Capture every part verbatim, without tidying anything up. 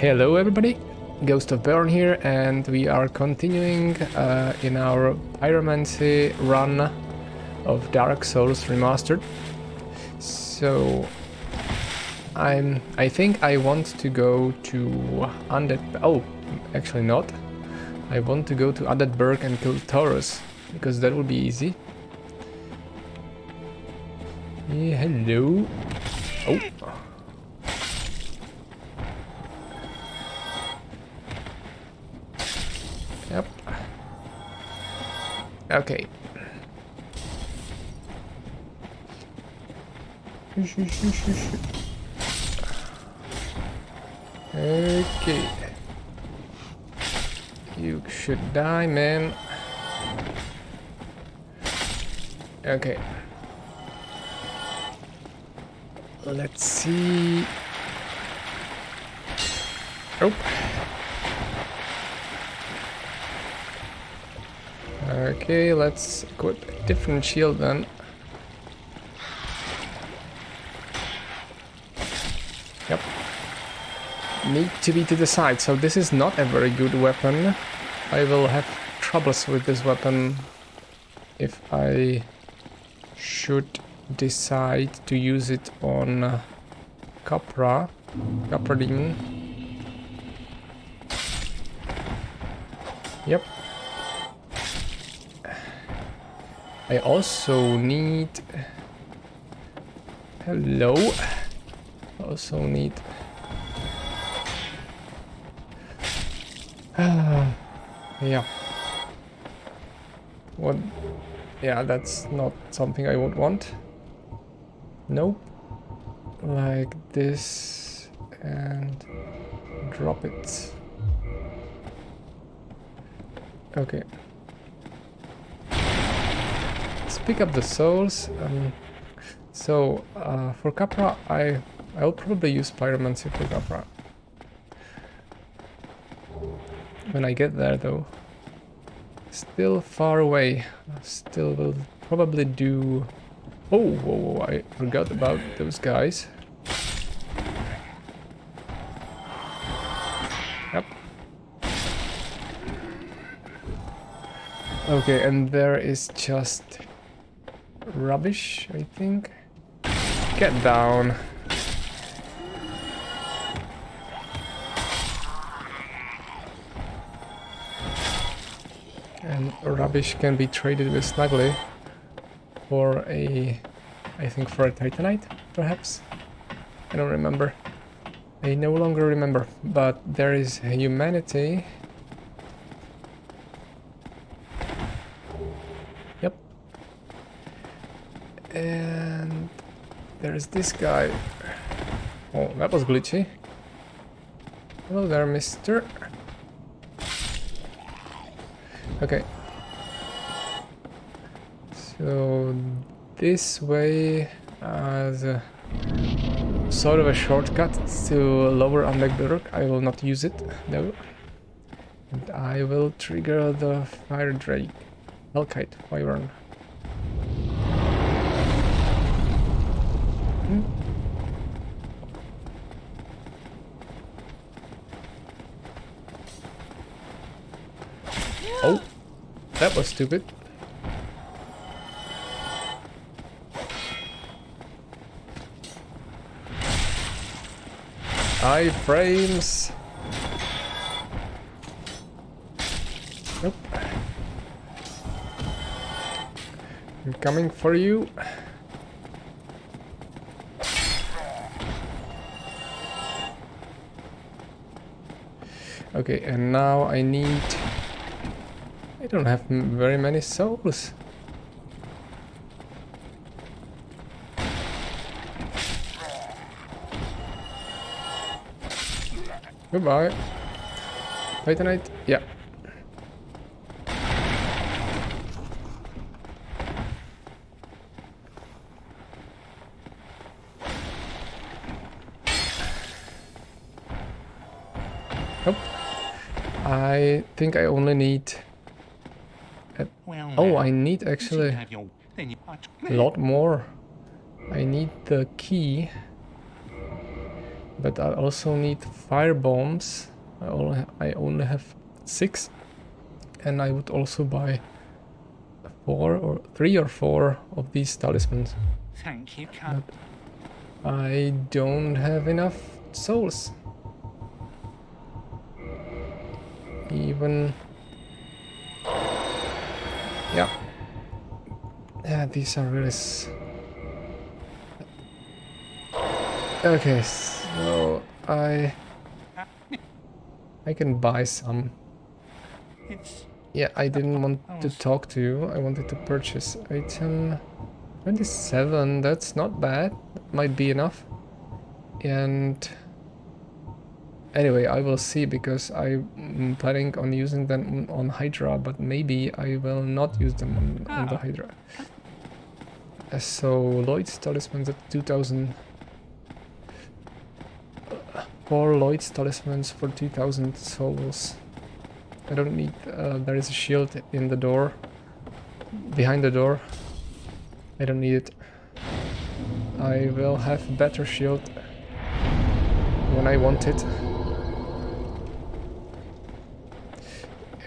Hello everybody, Ghost of Beorn here, and we are continuing uh, in our pyromancy run of Dark Souls Remastered. So I'm I think I want to go to Undead oh actually not. I want to go to Undead Berg and kill Taurus, because that will be easy. Yeah, hello. Oh. Yep. Okay. Okay. You should die, man. Okay. Let's see. Oh. Okay, let's equip a different shield then. Yep. Need to be to the side, so this is not a very good weapon. I will have troubles with this weapon if I should decide to use it on uh, Capra, Capra Demon. Yep. I also need... Hello. Also need... Ah, yeah. What? Yeah, that's not something I would want. Nope. Like this and drop it. Okay. Let's pick up the souls. Um, so uh, for Capra, I I'll probably use pyromancy for Capra. When I get there, though, still far away. Still will probably do. Oh, whoa, whoa, I forgot about those guys. Yep. Okay, and there is just rubbish, I think. Get down. And rubbish can be traded with Snuggly. For a, I think for a Titanite, perhaps? I don't remember. I no longer remember, but there is humanity. Yep. And there is this guy. Oh, that was glitchy. Hello there, mister. Okay. So this way as a sort of a shortcut to lower Undead Berg. I will not use it, no. And I will trigger the Fire Drake, Alkite Wyvern. Hmm. Oh, that was stupid. Iframes. Nope. I'm coming for you. Okay, and now I need... I don't have very many souls. Goodbye. Titanite? Yeah. Nope. I think I only need... A well, oh, I need actually a lot more. I need the key. But I also need fire bombs. I only, I only have six, and I would also buy four or three or four of these talismans. Thank you, Cap. But I don't have enough souls. Even yeah, yeah, these are really. S okay, so I I can buy some. Yeah, I didn't want to talk to you. I wanted to purchase item twenty-seven. That's not bad. Might be enough. And anyway, I will see, because I'm planning on using them on Hydra, but maybe I will not use them on, on the Hydra. So, Lloyd's Talismans at two thousand. Four Lloyd's Talismans for two thousand souls. I don't need... Uh, there is a shield in the door. Behind the door. I don't need it. I will have a better shield when I want it.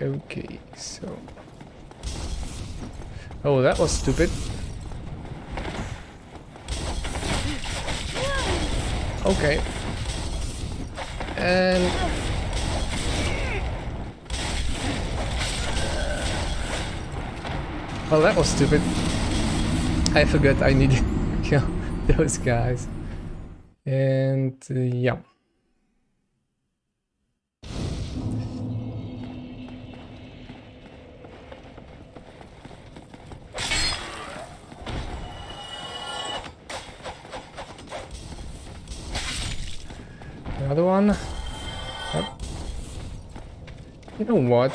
Okay, so... Oh, that was stupid. Okay. And... Well, that was stupid. I forgot I needed those guys. And uh, yeah. Another one. Yep. You know what?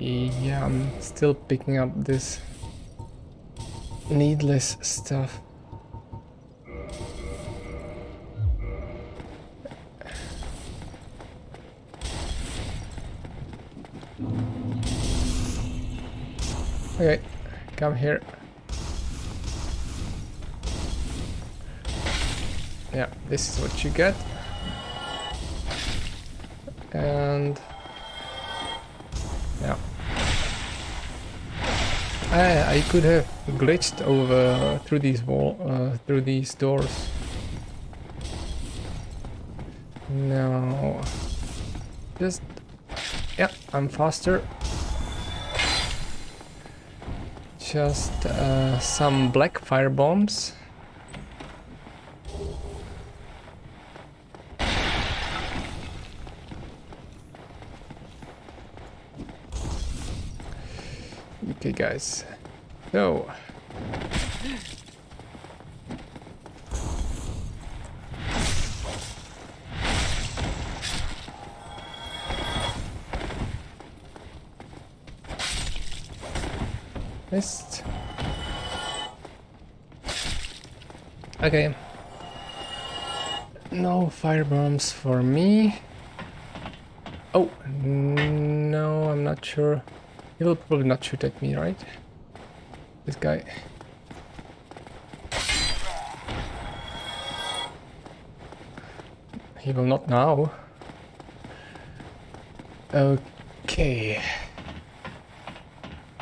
Yeah, I'm still picking up this needless stuff. Okay, come here. Yeah, this is what you get. And... yeah. Ah, I could have glitched over through these wall, uh, through these doors. No. Just... yeah, I'm faster. Just uh, some black fire bombs. Okay, guys. So. Missed. Okay. No fire bombs for me. Oh, no, I'm not sure. He will probably not shoot at me, right? This guy. He will not now. Okay.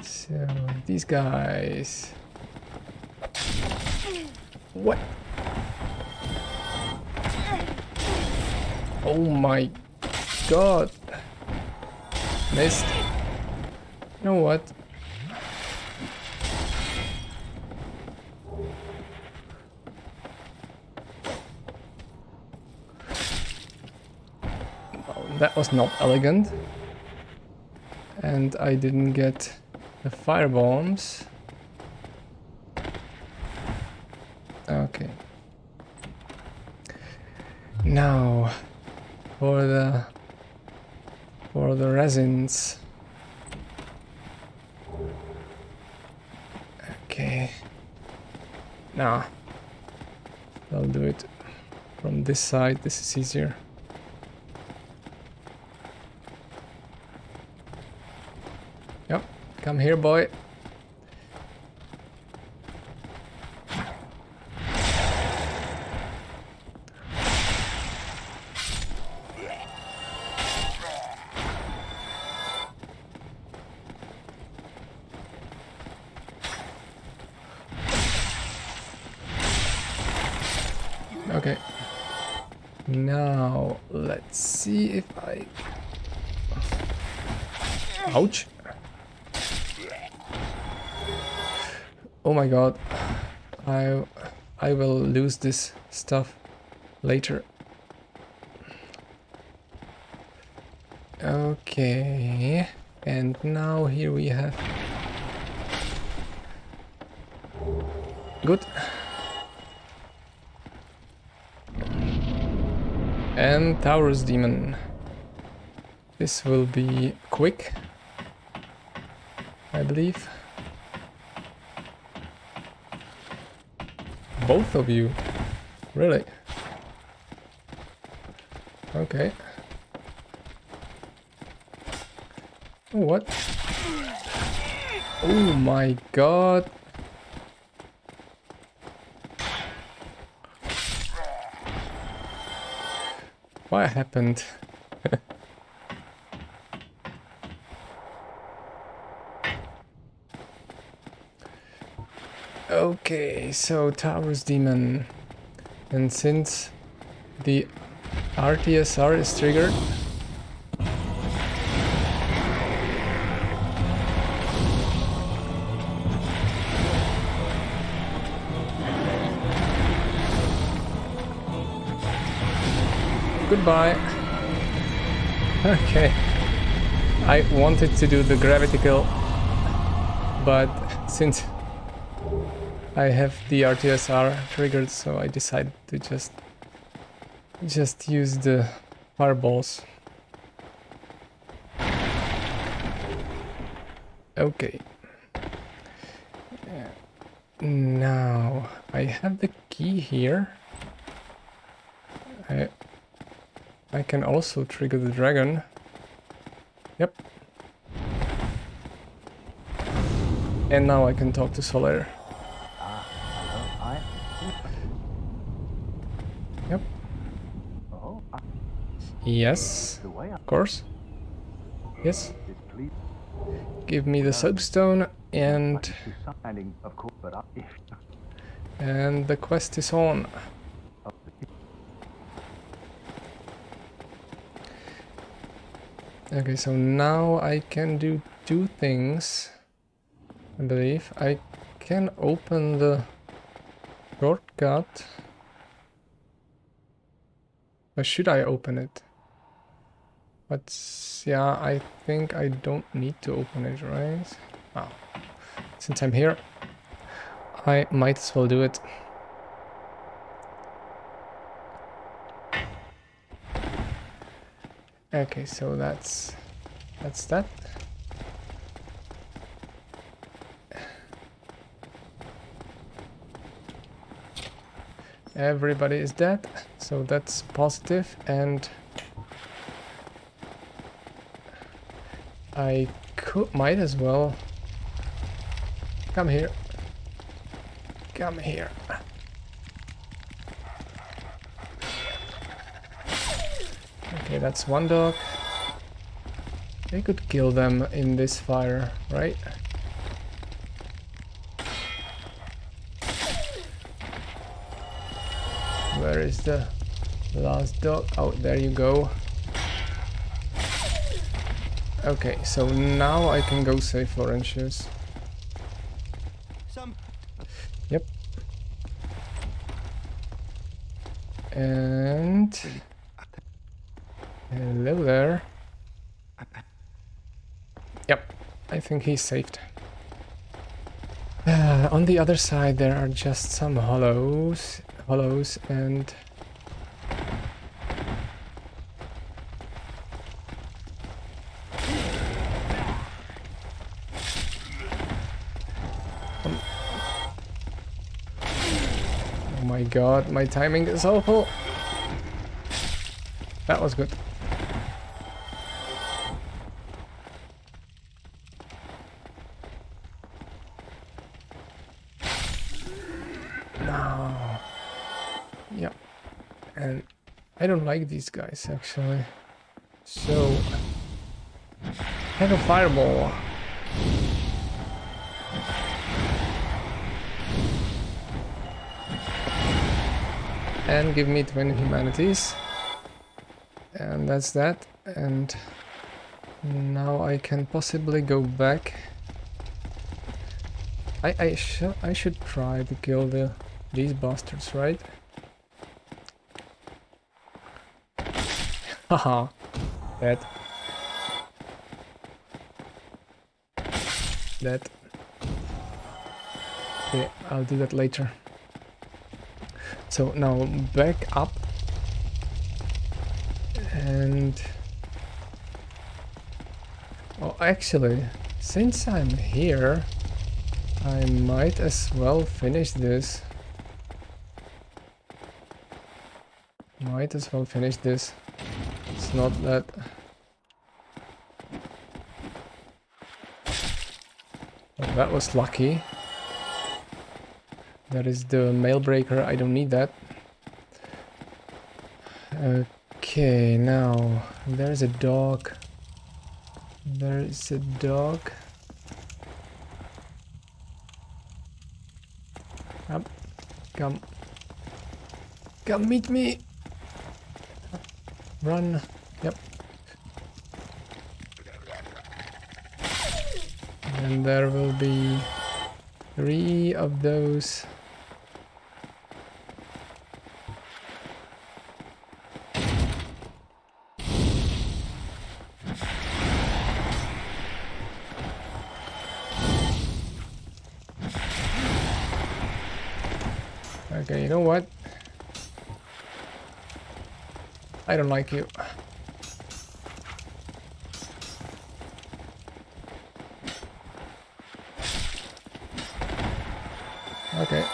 So, these guys. What? Oh my god. Missed. You know what? Well, that was not elegant, and I didn't get the fire bombs. Okay. Now for the for the resins. Okay, now I'll do it from this side, this is easier. Yep, come here, boy. Okay. Now, let's see if I... Ouch. Oh my god. I, I will lose this stuff later. Okay. And now here we have... Good. And Taurus Demon. This will be quick, I believe. Both of you? Really? Okay. What? Oh my god. What happened? Okay, so Taurus Demon, and since the R T S R is triggered, goodbye. Okay, I wanted to do the gravity kill, but since I have the R T S R triggered, so I decided to just just use the fireballs. Okay. Now I have the key here. I I can also trigger the dragon. Yep. And now I can talk to Solaire. Yep. Yes. Of course. Yes. Give me the soapstone and... And the quest is on. Okay, so now I can do two things, I believe. I can open the shortcut. Or should I open it? But yeah, I think I don't need to open it, right? Oh. Since I'm here, I might as well do it. Okay, so that's that's that. Everybody is dead, so that's positive, and I could might as well come here. Come here. Okay, that's one dog. They could kill them in this fire, right? Where is the last dog? Oh, there you go. Okay, so now I can go save Laurentius. Yep. And... Hello there. Yep, I think he's saved. Uh, on the other side there are just some hollows, hollows and... Um. Oh my god, my timing is awful. That was good. I don't like these guys actually. So have a fireball. and give me twenty humanities. And that's that. And now I can possibly go back. I I should I should try to kill the these bastards, right? Haha, that. That. Okay, I'll do that later. So now back up and oh, actually, since I'm here, I might as well finish this. Might as well finish this. It's not that. Well, that was lucky. That is the mail breaker. I don't need that. Okay, now there's a dog. There is a dog. Up, come, come meet me. Run. Yep. And there will be three of those. Okay, you know what? I don't like you. Okay.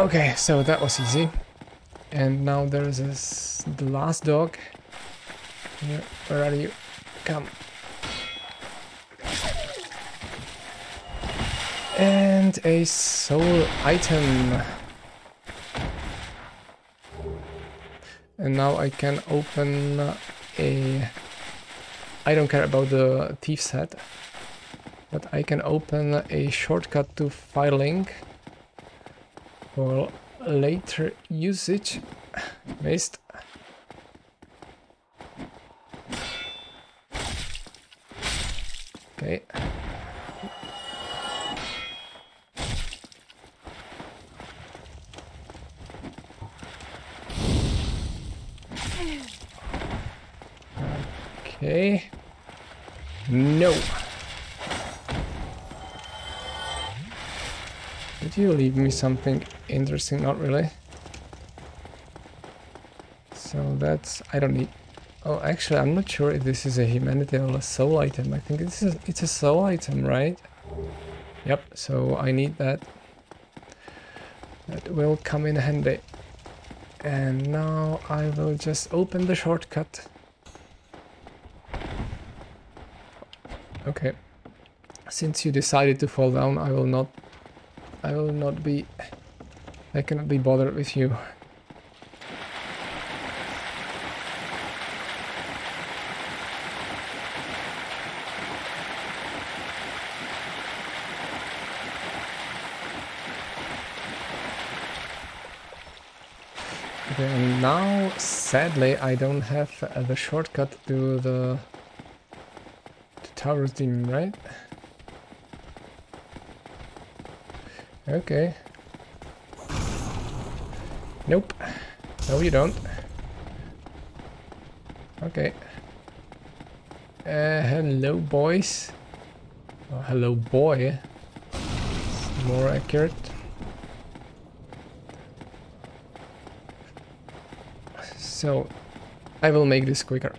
Okay, so that was easy. And now there's this, the last dog. Where, where are you? Come. And a soul item. And now I can open a... I don't care about the thief's head, but I can open a shortcut to Firelink for later usage. Missed. Okay. Okay. No. Did you leave me something interesting? Not really. So that's... I don't need... Oh, actually, I'm not sure if this is a humanity or a soul item. I think this is, it's a soul item, right? Yep, so I need that. That will come in handy. And now I will just open the shortcut. Okay, since you decided to fall down, I will not, I will not be, I cannot be bothered with you. Okay, and now, sadly, I don't have uh, the shortcut to the... Taurus Demon, right? Okay. Nope. No, you don't. Okay. Uh, hello, boys. Oh, hello, boy. It's more accurate. So, I will make this quicker.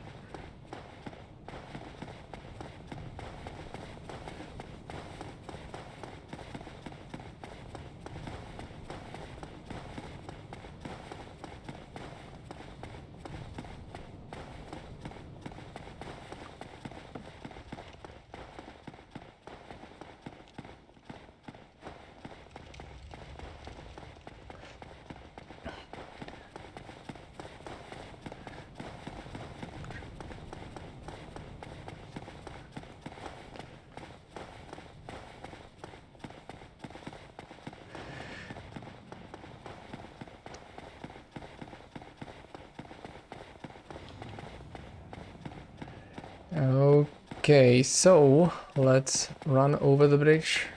Okay, so let's run over the bridge.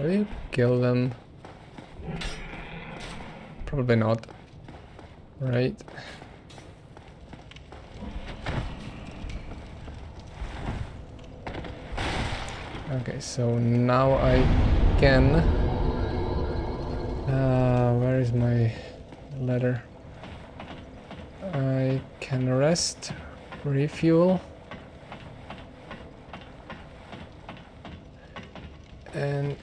Will you kill them? Probably not. Right. Okay, so now I can... Uh, where is my ladder? I can rest, refuel, and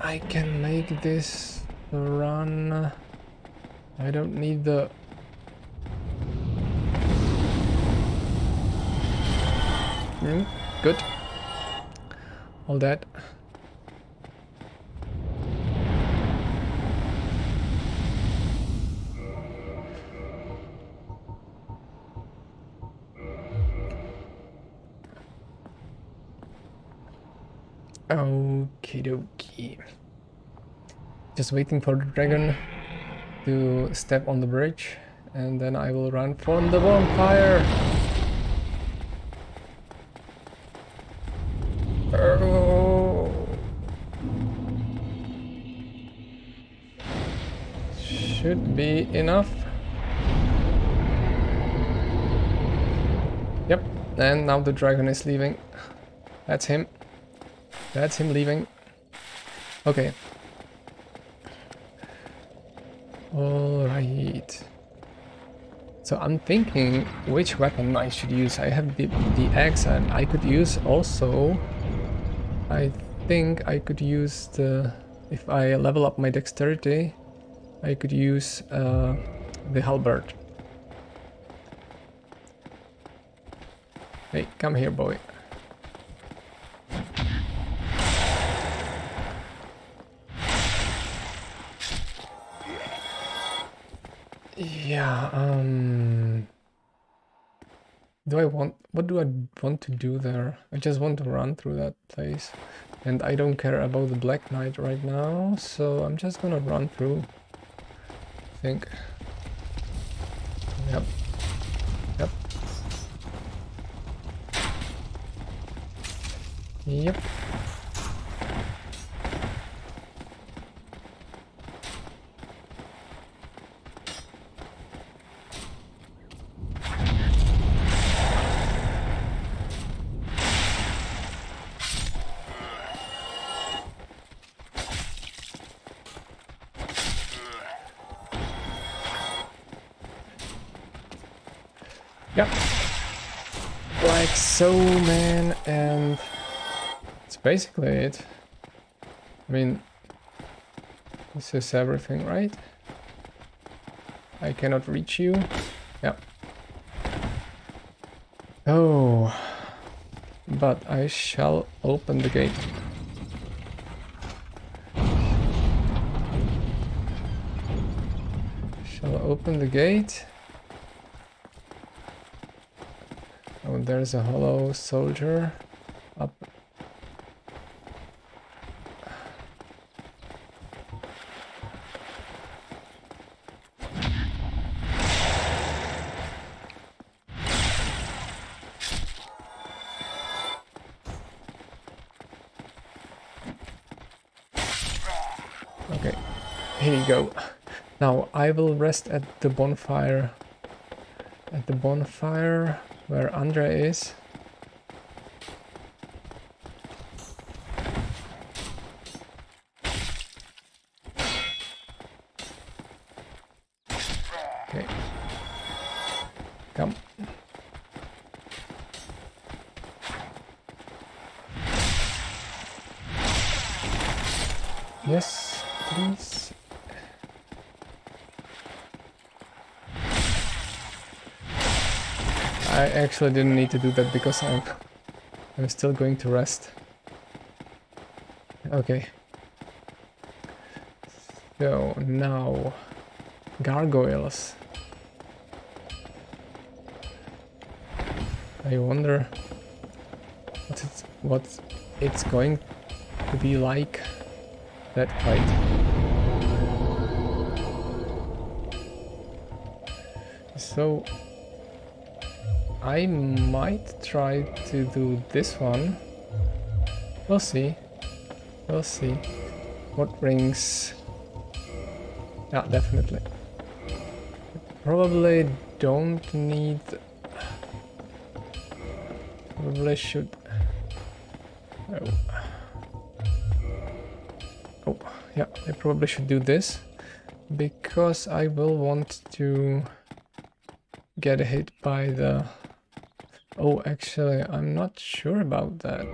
I can make this run. I don't need the... Mm, good. All that. Okie dokie. Just waiting for the dragon to step on the bridge, and then I will run from the bonfire. Oh. Should be enough. Yep, and now the dragon is leaving. That's him. That's him leaving. Okay. Alright. So I'm thinking which weapon I should use. I have the, the axe, and I could use also... I think I could use the... If I level up my dexterity, I could use uh, the halberd. Hey, come here, boy. Yeah, um... Do I want... What do I want to do there? I just want to run through that place. And I don't care about the Black Knight right now, so I'm just gonna run through. I think. Yep. Yep. Yep. Yep. Like so, man, and it's basically it. I mean, this is everything, right? I cannot reach you. Yep. Oh, but I shall open the gate. Shall open the gate. There's a hollow soldier up. Okay, here you go. Now I will rest at the bonfire. At the bonfire. Where Andre is. Okay. Come. Yes, please. I actually didn't need to do that because I'm, I'm still going to rest. Okay. So now, gargoyles. I wonder what it's, what it's going to be like, that fight. So I might try to do this one. We'll see. We'll see. What rings? Yeah, definitely. Probably don't need. Probably should. Oh. Oh, yeah, I probably should do this because I will want to get hit by the. Oh, actually, I'm not sure about that.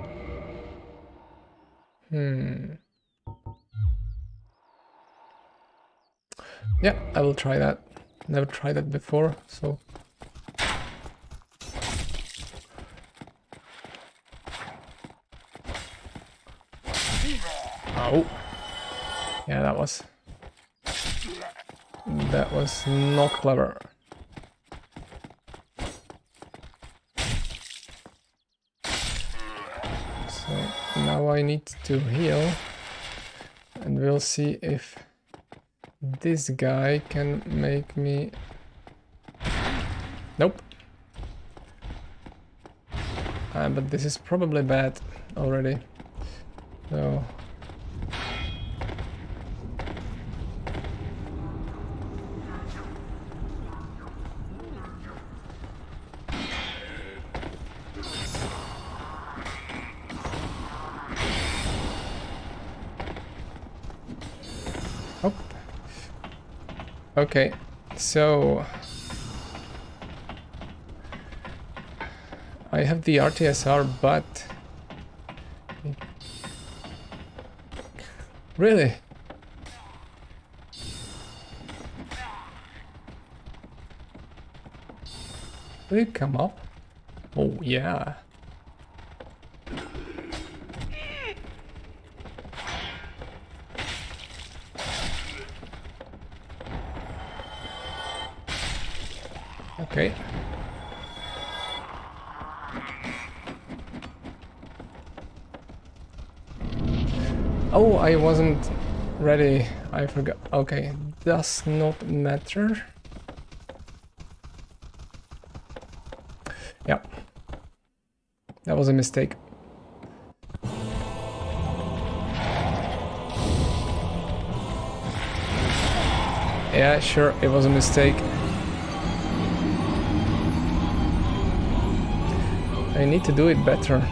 Hmm. Yeah, I will try that. Never tried that before, so. Oh. Yeah, that was. That was not clever. So now I need to heal, and we'll see if this guy can make me. Nope. Uh, but this is probably bad already. So. Okay, so I have the R T S R, but really, will it come up? Oh yeah. Okay. Oh, I wasn't ready. I forgot. Okay, does not matter. Yeah. That was a mistake. Yeah, sure, it was a mistake. I need to do it better.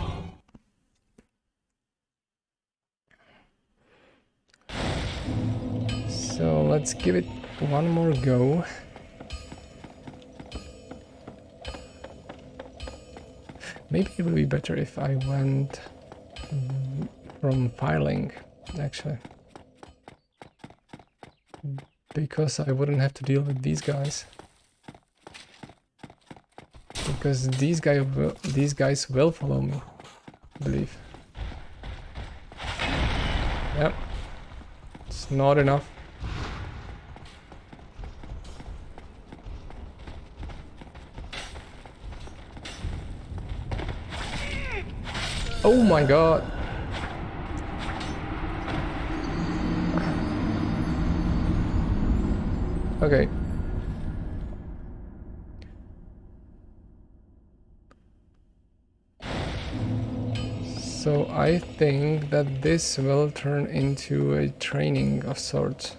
So let's give it one more go. Maybe it would be better if I went from Firelink, actually. Because I wouldn't have to deal with these guys. Because these guys will, these guys will follow me, I believe. Yep, it's not enough. Oh my god! Okay. So I think that this will turn into a training of sorts.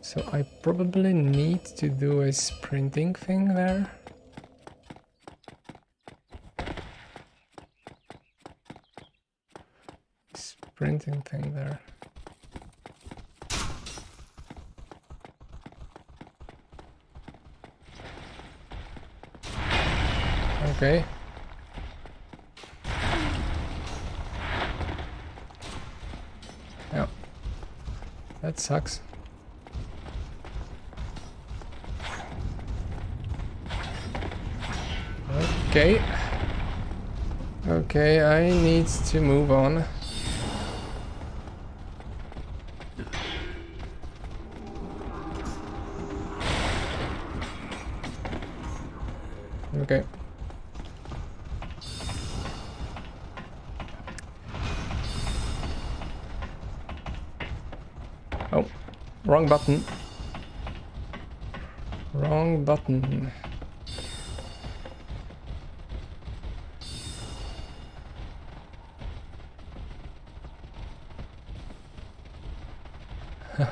So I probably need to do a sprinting thing there. Sprinting thing there. Okay. That sucks. Okay. Okay, I need to move on. Okay. Wrong button. Wrong button.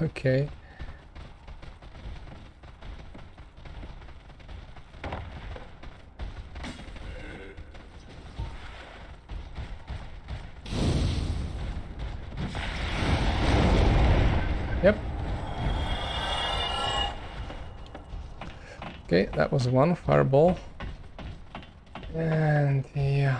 Okay. Yep. Okay, that was one fireball. And yeah.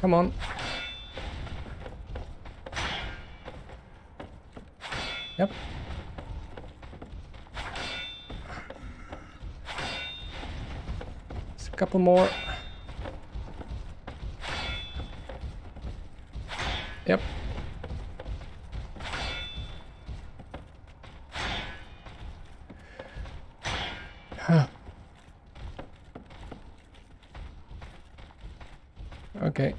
Come on. Yep. Just a couple more. Yep. Okay.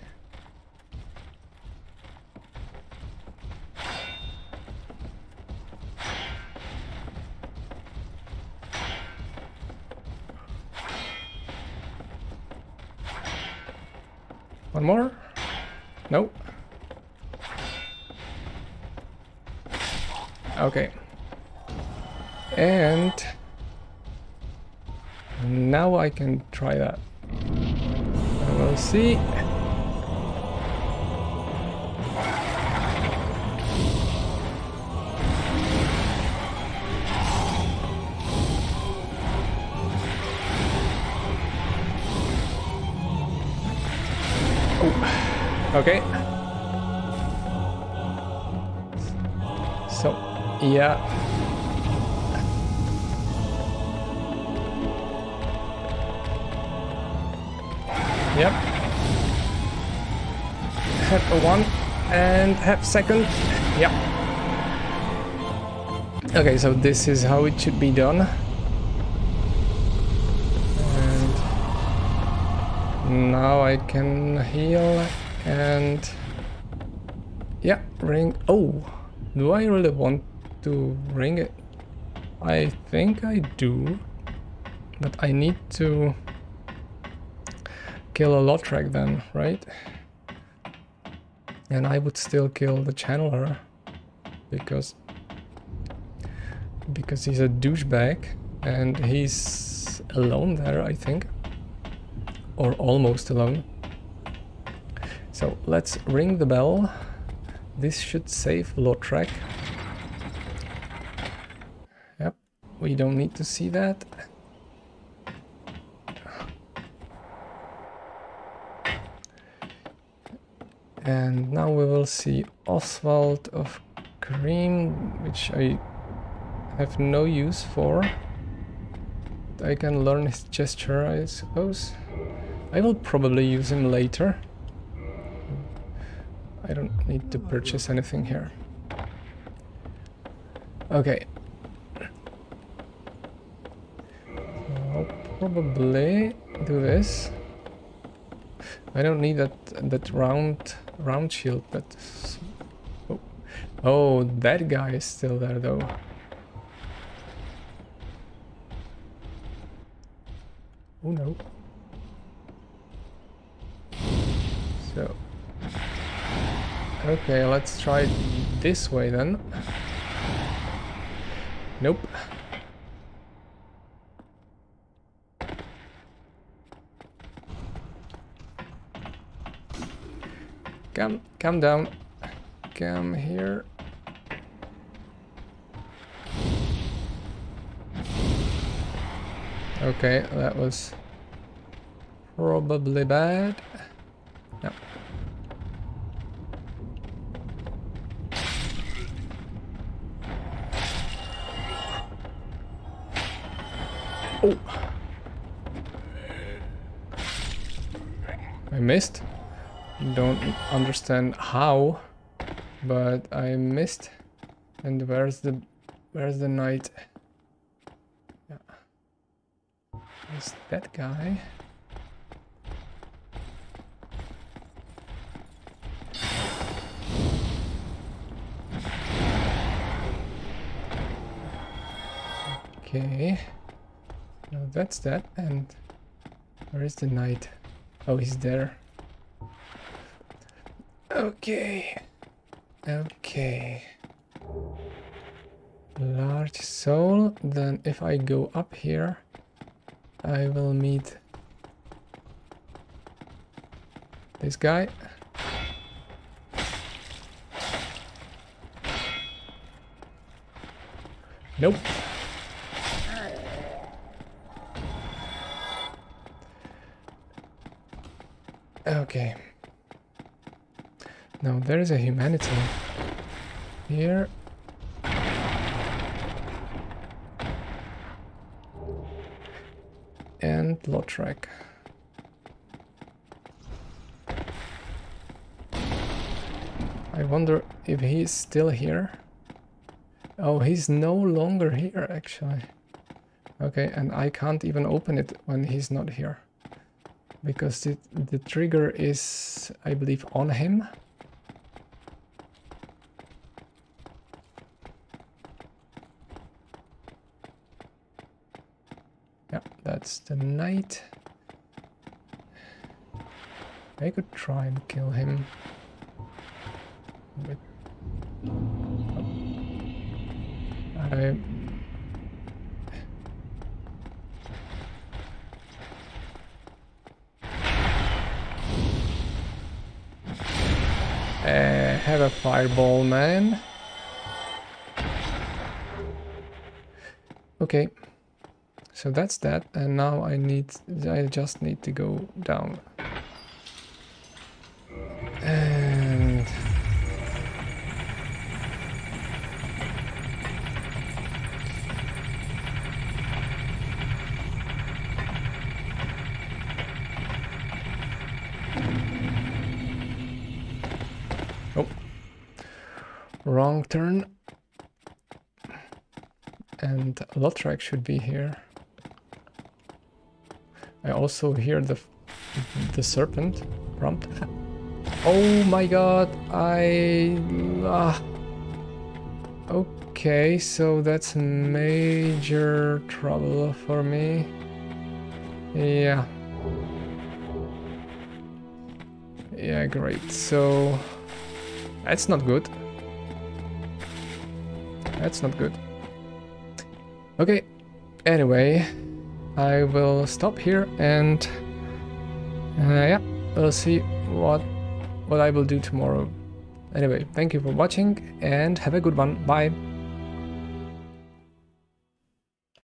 One more? Nope. Okay. And now I can try that. I will see. Okay. So, yeah. Yep. Have a one and have second. Yep. Okay, so this is how it should be done. And now I can heal. And yeah, ring. Oh, do I really want to ring it? I think I do, but I need to kill a Lautrec then, right? And I would still kill the Channeler because because he's a douchebag and he's alone there, I think, or almost alone. So let's ring the bell. This should save Lautrec. Yep, we don't need to see that. And now we will see Oswald of Grimm, which I have no use for. I can learn his gesture, I suppose. I will probably use him later. I don't need to purchase anything here. Okay. I'll probably do this. I don't need that that round round shield. That oh. oh, that guy is still there though. Oh no. So. Okay, let's try this way then. Nope. Come, come down. Come here. Okay, that was probably bad. No. Oh. I missed. don't understand how, but I missed. And where's the where's the knight? Yeah. It's that guy. Okay. Now that's that, and where is the knight? Oh, he's there. Okay. Okay. Large soul. Then if I go up here, I will meet this guy. Nope. Okay. Now there is a humanity here. And Lautrec. I wonder if he is still here. Oh, he's no longer here actually. Okay, and I can't even open it when he's not here. Because it, the trigger is, I believe, on him. Yeah, that's the knight. I could try and kill him. But I... Uh, have a fireball, man. Okay, so that's that, and now I need, I just need to go down. And wrong turn, and Lautrec should be here. I also hear the the serpent prompt. Oh my god, I... Ah. Okay, so that's major trouble for me. Yeah. Yeah, great, so... That's not good. That's not good. Okay, anyway, I will stop here and uh, yeah, we'll see what what I will do tomorrow. Anyway, thank you for watching and have a good one. Bye.